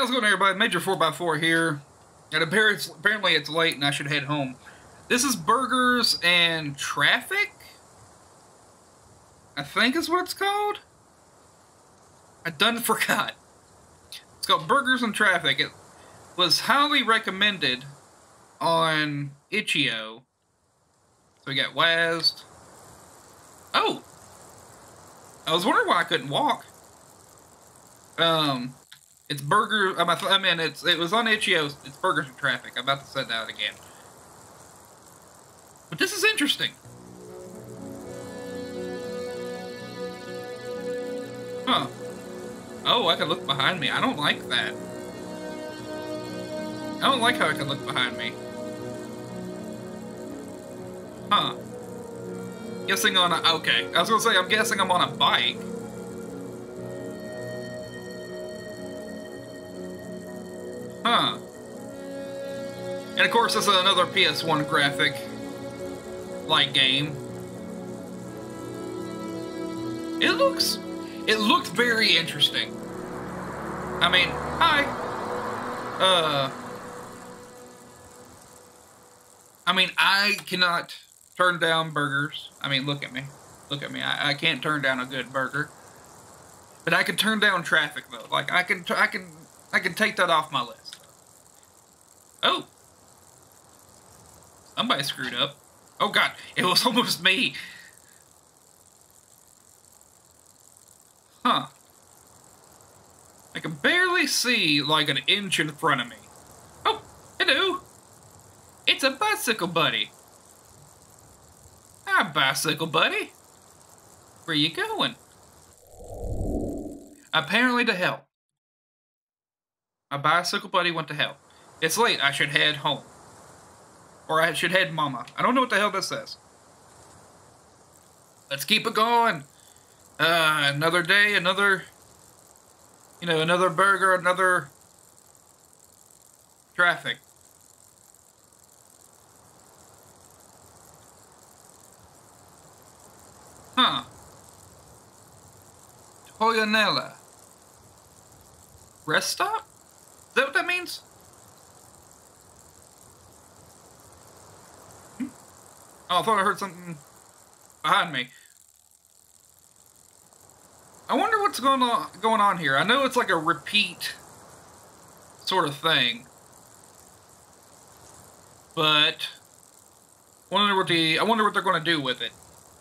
How's it going, everybody? Major 4x4 here, and apparently it's late and I should head home. This is Burgers and Traffic, I think is what it's called. I done forgot. It's called Burgers and Traffic. It was highly recommended on Itch.io. So we got WASD. Oh! I was wondering why I couldn't walk. It's Burger, I mean, it was on Itch.io, it's Burgers and Traffic. I'm about to say that again. But this is interesting. Huh. Oh, I can look behind me. I don't like that. I don't like how I can look behind me. Huh. Guessing on a, okay. I was gonna say, I'm guessing I'm on a bike. Huh. And of course, this is another PS1 graphic like game. It looked very interesting. I mean, hi. I mean, I cannot turn down burgers. I mean, look at me. Look at me. I can't turn down a good burger. But I can turn down traffic though. Like I can take that off my list. Oh! Somebody screwed up. Oh god, it was almost me! Huh. I can barely see, like, an inch in front of me. Oh! Hello! It's a bicycle buddy! Hi, bicycle buddy! Where you going? Apparently to hell. My bicycle buddy went to hell. It's late. I should head home. Or I should head mama. I don't know what the hell this says. Let's keep it going. Another day, another... You know, another burger, another... traffic. Huh. Toyonella. Rest stop? Is that what that means? Oh, I thought I heard something behind me. I wonder what's going on here. I know it's like a repeat sort of thing, but I wonder what they're going to do with it,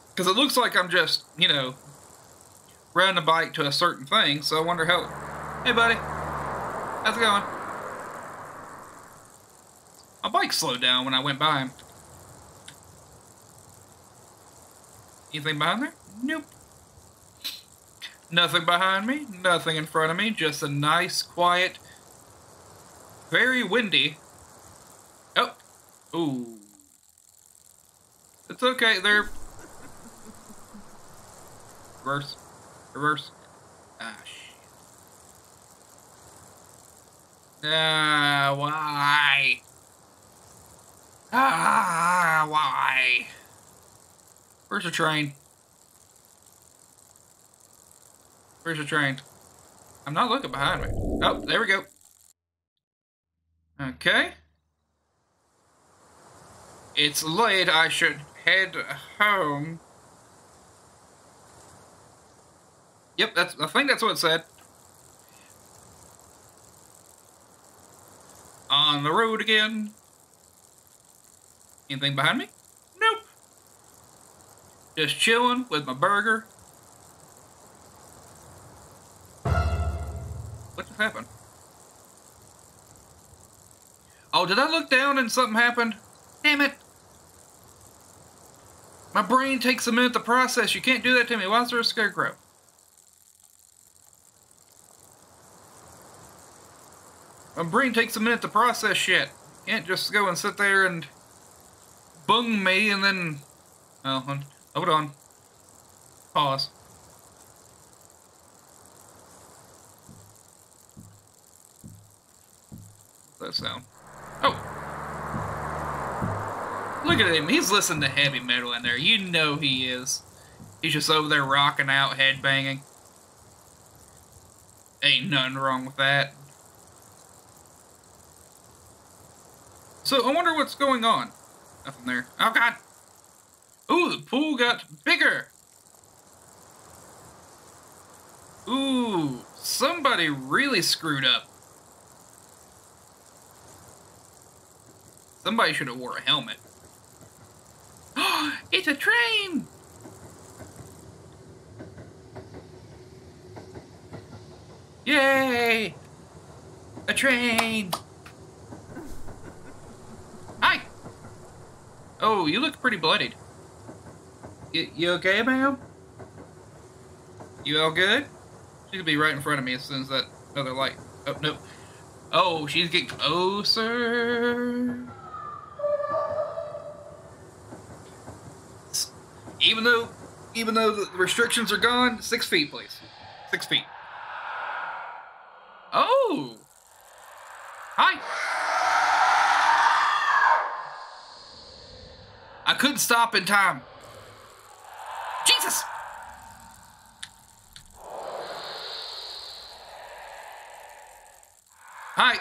because it looks like I'm just, you know, riding a bike to a certain thing. So I wonder how. Hey, buddy, how's it going? My bike slowed down when I went by him. Anything behind there? Nope. Nothing behind me, nothing in front of me, just a nice, quiet, very windy. Oh. Ooh. It's okay, they're... Reverse. Reverse. Ah, shit. Ah, why? Ah, why? Where's the train? Where's the train? I'm not looking behind me. Oh, there we go. Okay. It's late. I should head home. Yep, I think that's what it said. On the road again. Anything behind me? Just chilling with my burger. What just happened? Oh, did I look down and something happened? Damn it. My brain takes a minute to process. You can't do that to me. Why is there a scarecrow? My brain takes a minute to process shit. You can't just go and sit there and bung me and then... Oh, hold on. Pause. That sound. Oh! Look at him. He's listening to heavy metal in there. You know he is. He's just over there rocking out, headbanging. Ain't nothing wrong with that. So I wonder what's going on. Nothing there. Oh God. Ooh, the pool got bigger. Ooh, somebody really screwed up. Somebody should have wore a helmet. It's a train! Yay! A train! Hi! Oh, you look pretty bloodied. You okay, ma'am? You all good? She could be right in front of me as soon as that other light. Oh, no. Oh, she's getting closer. Even though the restrictions are gone, 6 feet, please. 6 feet. Oh! Hi! I couldn't stop in time. Jesus! Hi.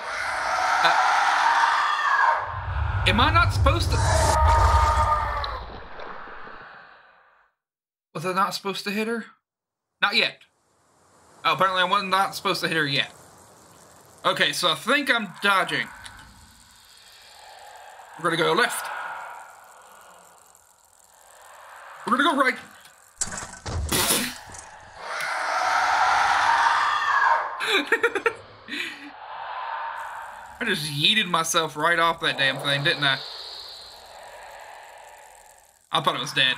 Am I not supposed to? Was I not supposed to hit her? Not yet. Oh, apparently I wasn't not supposed to hit her yet. Okay, so I think I'm dodging. We're gonna go left. We're gonna go right. I just yeeted myself right off that damn thing, didn't I? I thought it was dead.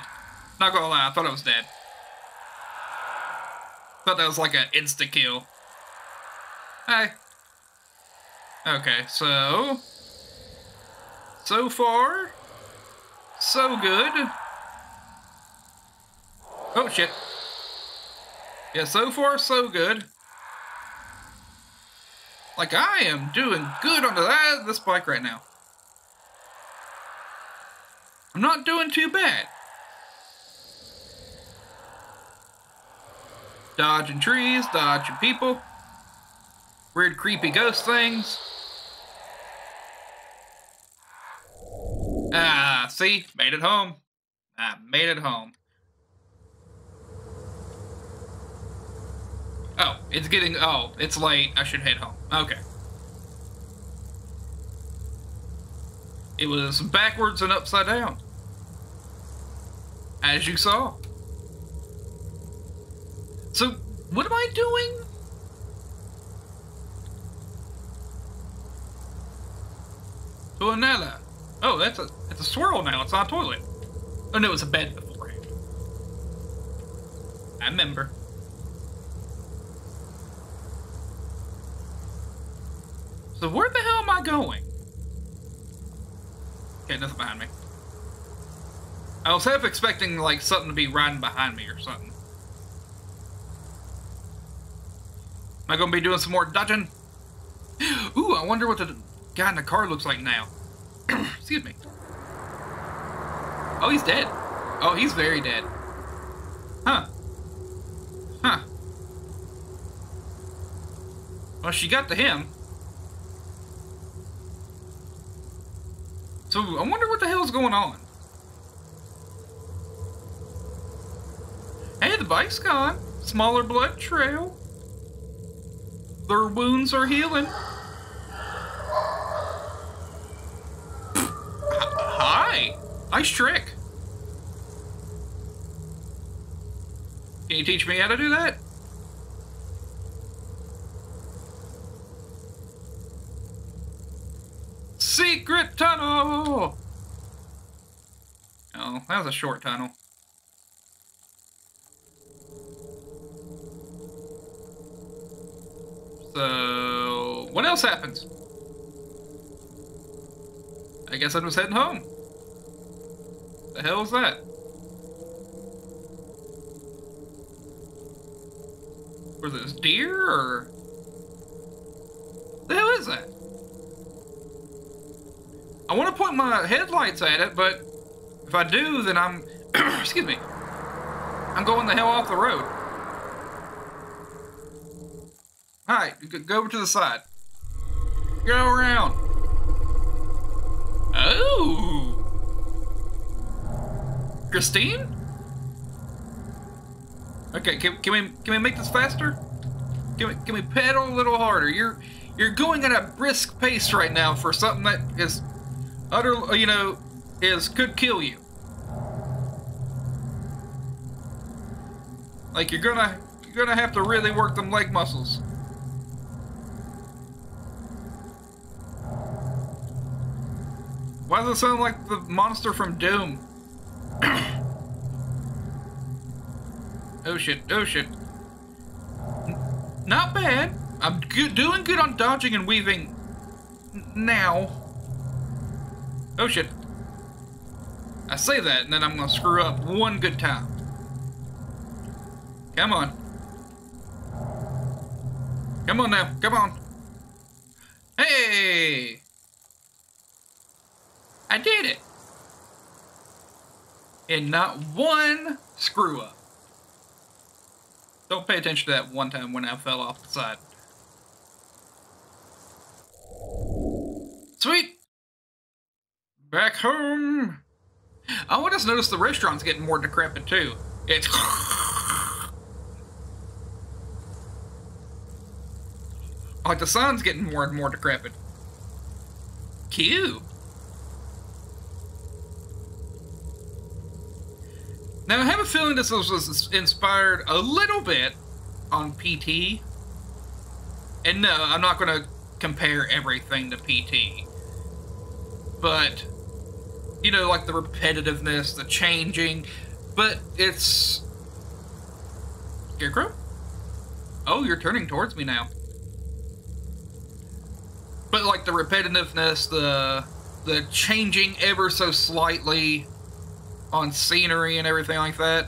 Not gonna lie, I thought it was dead. Thought that was like an insta-kill. Hey. Okay, so... so far... so good. Oh, shit. Yeah, so far, so good. Like, I am doing good under that, this bike right now. I'm not doing too bad. Dodging trees, dodging people. Weird creepy ghost things. Ah, see? Made it home. I made it home. Oh, it's getting... oh, it's late. I should head home. Okay. It was backwards and upside down. As you saw. So, what am I doing? To another. Oh, it's a swirl now. It's not a toilet. Oh, no, it was a bed beforehand. I remember. So where the hell am I going? Okay, nothing behind me. I was half expecting, like, something to be riding behind me or something. Am I gonna be doing some more dodging? Ooh, I wonder what the guy in the car looks like now. Excuse me. Oh, he's dead. Oh, he's very dead. Huh. Huh. Well, she got to him. So, I wonder what the hell's going on. Hey, the bike's gone. Smaller blood trail. Their wounds are healing. Hi. Nice trick. Can you teach me how to do that? Secret tunnel! Oh, that was a short tunnel. So, what else happens? I guess I'm just heading home. The hell is that? Were those deer or? The hell is that? I want to point my headlights at it, but if I do, then I'm, excuse me, I'm going the hell off the road. All right, go over to the side. Go around. Ooh! Christine? Okay, can we make this faster? Can we pedal a little harder? You're going at a brisk pace right now for something that is utterly, you know, could kill you. Like you're gonna have to really work them leg muscles. Why does it sound like the monster from Doom? Oh shit, oh shit. Not bad. I'm doing good on dodging and weaving now. Oh shit. I say that and then I'm gonna screw up one good time. Come on. Come on now, come on. Hey! I did it! And not one screw up. Don't pay attention to that one time when I fell off the side. Sweet! Back home! Oh, I just noticed the restaurant's getting more decrepit too. It's... like the sign's getting more and more decrepit. Cute! Now, I have a feeling this was inspired a little bit on PT. And no, I'm not going to compare everything to PT. But, you know, like the repetitiveness, the changing. But it's... Scarecrow? Oh, you're turning towards me now. But like the repetitiveness, the changing ever so slightly... on scenery and everything like that.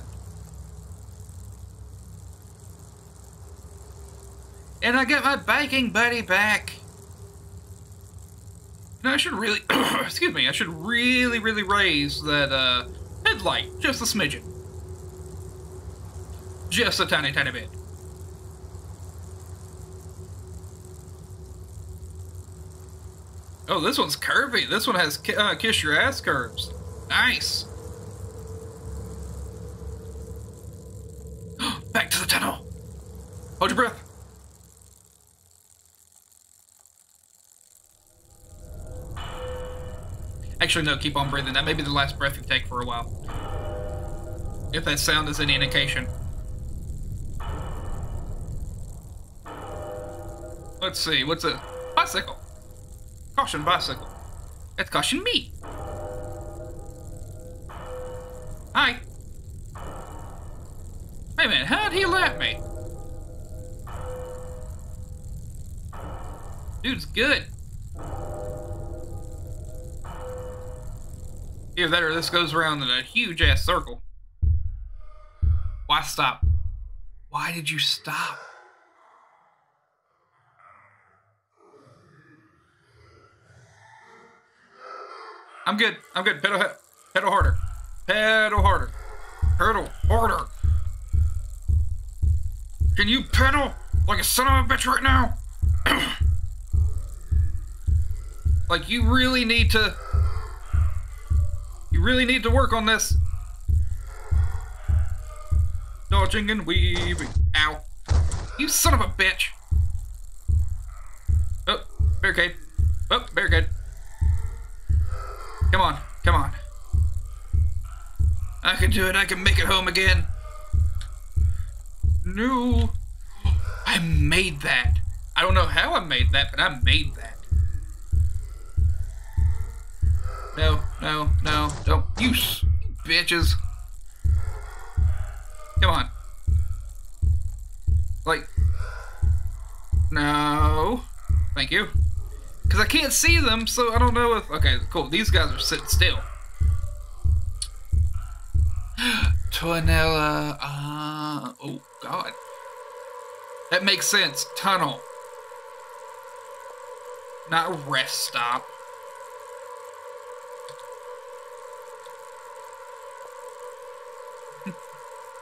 And I got my baking buddy back. Now I should really, excuse me, I should really, really raise that headlight, just a smidgen. Just a tiny, tiny bit. Oh, this one's curvy. This one has kiss your ass curves. Nice. Back to the tunnel! Hold your breath! Actually, no, keep on breathing. That may be the last breath you take for a while. If that sound is any indication. Let's see, what's it? Bicycle! Caution, bicycle. That's caution me! Hi! Hey man, how'd he laugh me? Dude's good. Either that or this goes around in a huge ass circle. Why stop? Why did you stop? I'm good, I'm good. Pedal harder. Pedal harder. Pedal harder. Can you pedal like a son of a bitch right now? Like you really need to work on this. Dodging and weaving. Ow. You son of a bitch. Oh, barricade. Oh, barricade. Come on, come on. I can do it, I can make it home again. No, I made that. I don't know how I made that, but I made that. No, no, no, don't. You bitches. Come on. Like, no. Thank you. Because I can't see them, so I don't know if... Okay, cool. These guys are sitting still. Tunnel, oh god. That makes sense. Tunnel. Not rest stop.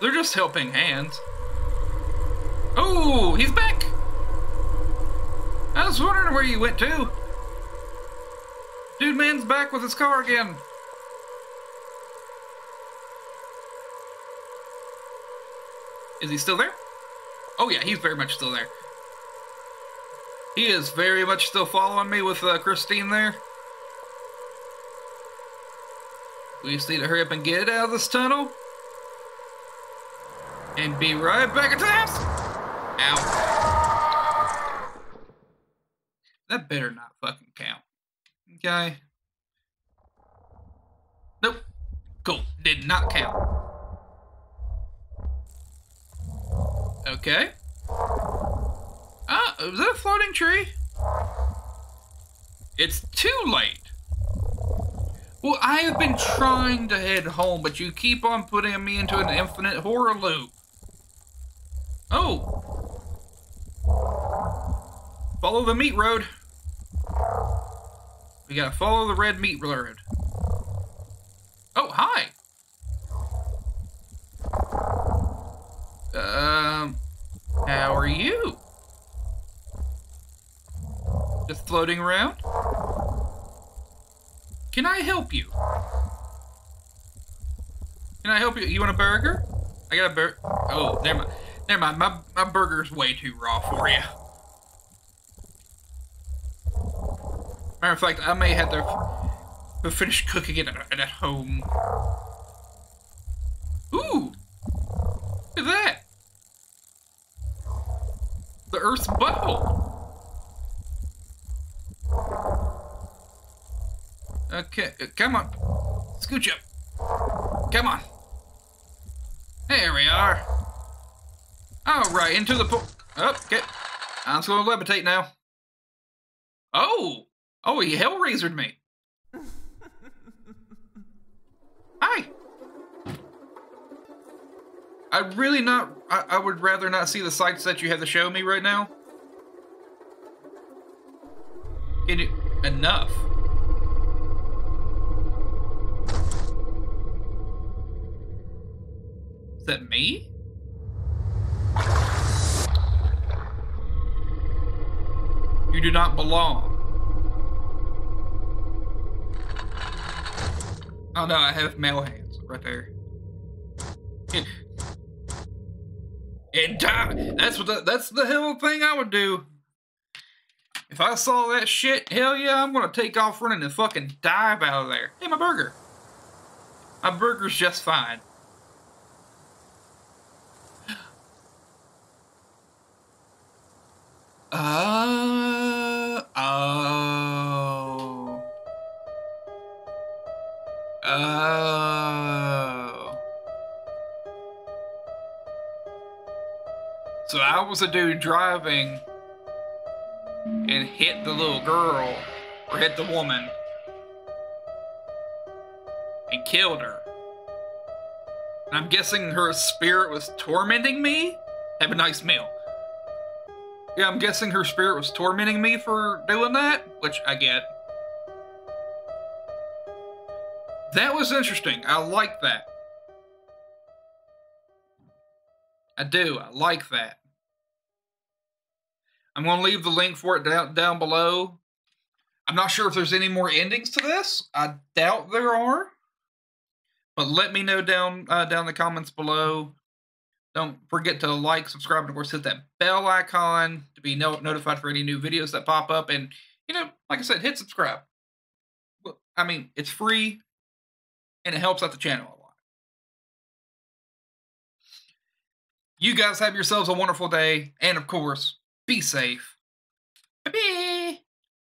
They're just helping hands. Oh, he's back! I was wondering where you went to. Dude man's back with his car again. Is he still there? Oh yeah, he's very much still there. He is very much still following me with Christine there. We just need to hurry up and get out of this tunnel. And be right back at the house. Ow. That better not fucking count. Okay. Nope. Cool. Did not count. Okay. Ah, was that a floating tree? It's too late. Well, I have been trying to head home, but you keep on putting me into an infinite horror loop. Oh. Follow the meat road. We gotta follow the red meat road. Oh, hi. How are you? Just floating around? Can I help you? Can I help you? You want a burger? I got a burger. Oh, never mind. Never mind. My burger's way too raw for you. Matter of fact, I may have to finish cooking it at home. Ooh! Look at that! The Earth's butthole! Okay, come on. Scooch up. Come on. There we are. Alright, into the pool. Oh, okay. I'm just gonna levitate now. Oh! Oh, he hellraisered me. Hi! I would rather not see the sights that you have to show me right now. Enough. Is that me? You do not belong. Oh no, I have male hands right there. In time, that's the hell thing I would do. If I saw that shit, hell yeah, I'm gonna take off running and fucking dive out of there. Hey, my burger. My burger's just fine. Oh. Oh. So I was a dude driving and hit the little girl, or hit the woman, and killed her. And I'm guessing her spirit was tormenting me? Have a nice meal. Yeah, I'm guessing her spirit was tormenting me for doing that, which I get. That was interesting. I like that. I do. I like that. I'm going to leave the link for it down below. I'm not sure if there's any more endings to this. I doubt there are. But let me know down in the comments below. Don't forget to like, subscribe, and of course hit that bell icon to be notified for any new videos that pop up. And, you know, like I said, hit subscribe. I mean, it's free, and it helps out the channel a lot. You guys have yourselves a wonderful day, and of course, be safe. Bye-bye.